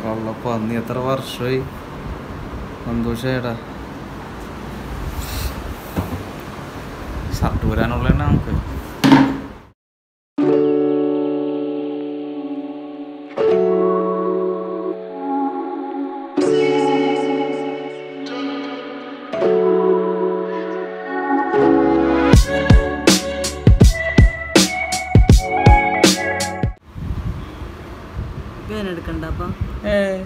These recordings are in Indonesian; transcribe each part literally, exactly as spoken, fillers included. Kalau ini terwarisi untuk saya satu dan oleh nangke. Eh.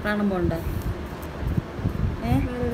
Mana bonda? Eh? Mana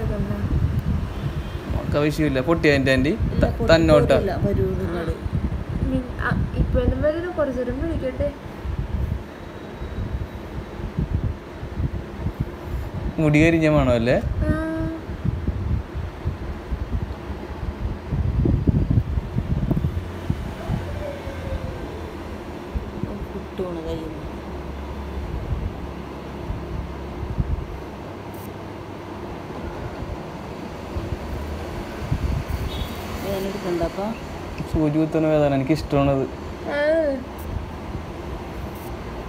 Sujutan weda nanti kiston itu.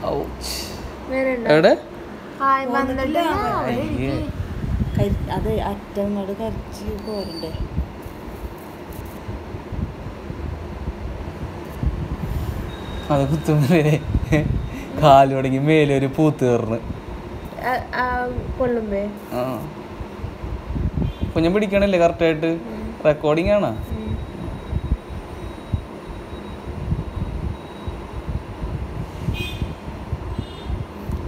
Ouch. Ada? Hai, mandalnya. Kayak ada ada mana kan juga ada. Ada putus nih. Kali orang ini mele orang puter. Ah, ah, kolombe. Ah. Punya beri kena lekar tete recording ya na.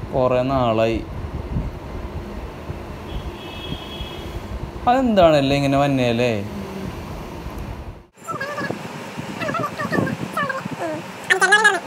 Korena alai. Adendan elle ingane vannele. Anak-anak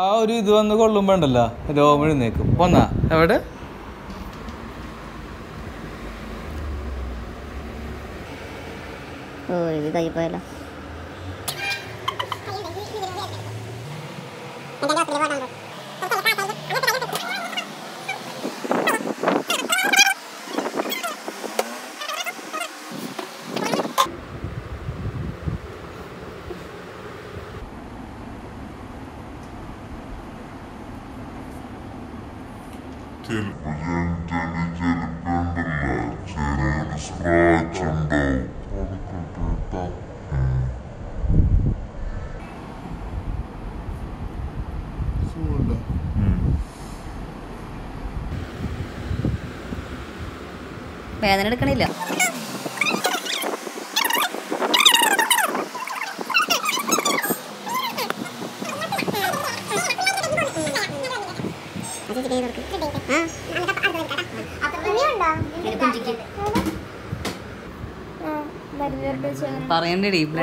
ആ ഒരു ഇത് വന്ന് കൊള്ളുമ്പോണ്ടല്ലോ രോമം എഴുന്നേക്കും. പോന്നാ എവിടെ ഓ ഇതായി പോയല്ലോ. വേദന എടുക്കണില്ല. പറയണ്ടേ.